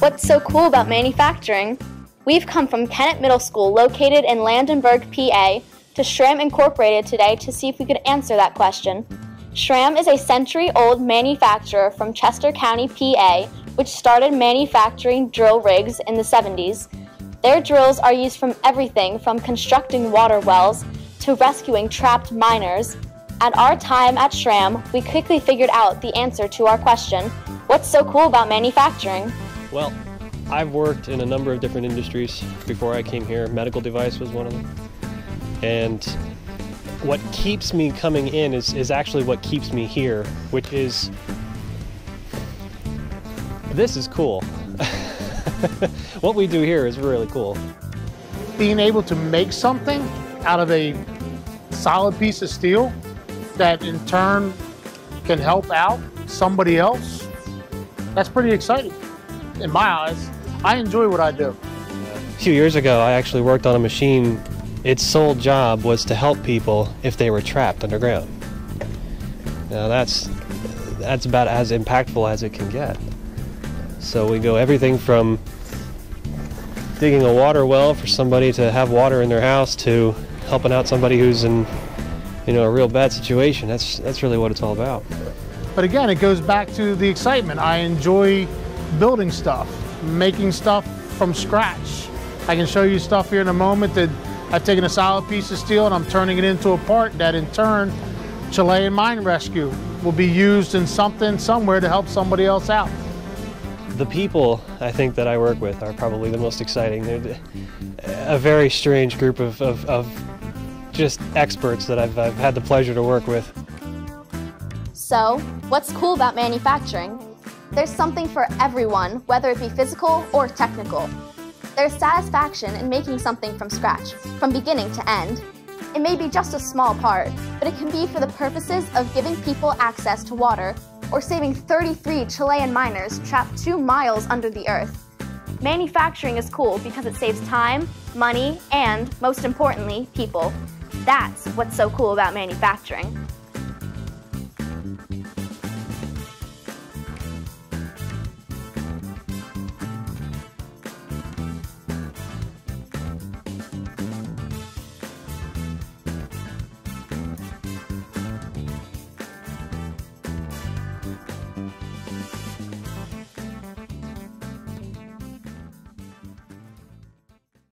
What's so cool about manufacturing? We've come from Kennett Middle School, located in Landenburg, PA, to Schram Incorporated today to see if we could answer that question. Schram is a century-old manufacturer from Chester County, PA, which started manufacturing drill rigs in the 70s. Their drills are used from everything from constructing water wells to rescuing trapped miners. At our time at Schram, we quickly figured out the answer to our question, what's so cool about manufacturing? Well, I've worked in a number of different industries before I came here. Medical device was one of them. And what keeps me coming in is actually what keeps me here, which is, this is cool. What we do here is really cool. Being able to make something out of a solid piece of steel that in turn can help out somebody else, that's pretty exciting. In my eyes, I enjoy what I do. A few years ago, I actually worked on a machine. Its sole job was to help people if they were trapped underground. Now that's about as impactful as it can get. So we go everything from digging a water well for somebody to have water in their house to helping out somebody who's in, you know, a real bad situation. That's really what it's all about. But again, it goes back to the excitement. I enjoy building stuff, making stuff from scratch. I can show you stuff here in a moment that I've taken a solid piece of steel and I'm turning it into a part that in turn, Chilean mine rescue will be used in something somewhere to help somebody else out. The people I think that I work with are probably the most exciting. They're a very strange group of just experts that I've had the pleasure to work with. So, what's cool about manufacturing? There's something for everyone, whether it be physical or technical. There's satisfaction in making something from scratch, from beginning to end. It may be just a small part, but it can be for the purposes of giving people access to water or saving 33 Chilean miners trapped 2 miles under the earth. Manufacturing is cool because it saves time, money, and, most importantly, people. That's what's so cool about manufacturing.